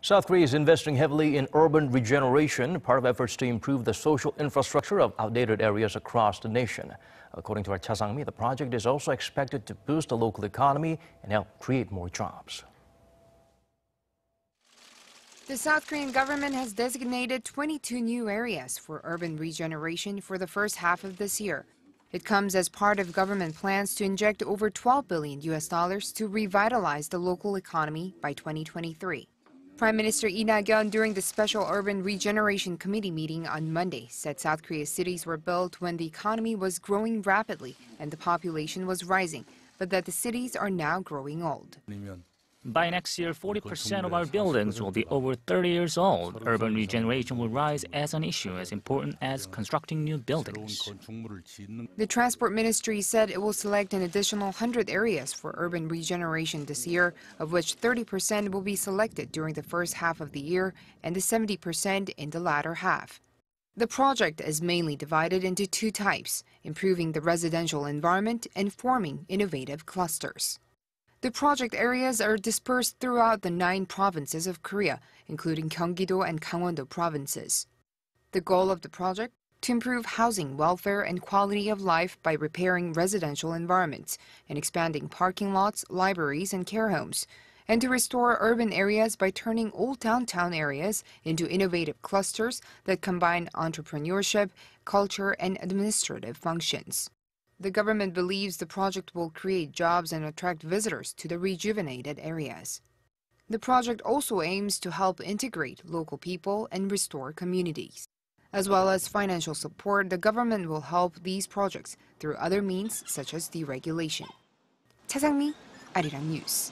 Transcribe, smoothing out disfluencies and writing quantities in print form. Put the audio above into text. South Korea is investing heavily in urban regeneration, part of efforts to improve the social infrastructure of outdated areas across the nation. According to our Cha Sang-mi, the project is also expected to boost the local economy and help create more jobs. The South Korean government has designated 22 new areas for urban regeneration for the first half of this year. It comes as part of government plans to inject over $12 billion to revitalize the local economy by 2023. Prime Minister Lee Nak-yon, during the Special Urban Regeneration Committee meeting on Monday, said South Korea's cities were built when the economy was growing rapidly and the population was rising, but that the cities are now growing old. By next year, 40% of our buildings will be over 30 years old. Urban regeneration will rise as an issue as important as constructing new buildings. The Transport Ministry said it will select an additional 100 areas for urban regeneration this year, of which 30% will be selected during the first half of the year and the 70% in the latter half. The project is mainly divided into two types: improving the residential environment and forming innovative clusters. The project areas are dispersed throughout the 9 provinces of Korea, including Gyeonggi-do and Gangwon-do provinces. The goal of the project? To improve housing, welfare, and quality of life by repairing residential environments and expanding parking lots, libraries, and care homes, and to restore urban areas by turning old downtown areas into innovative clusters that combine entrepreneurship, culture, and administrative functions. The government believes the project will create jobs and attract visitors to the rejuvenated areas. The project also aims to help integrate local people and restore communities. As well as financial support, the government will help these projects through other means such as deregulation. Cha Sang-mi, Arirang News.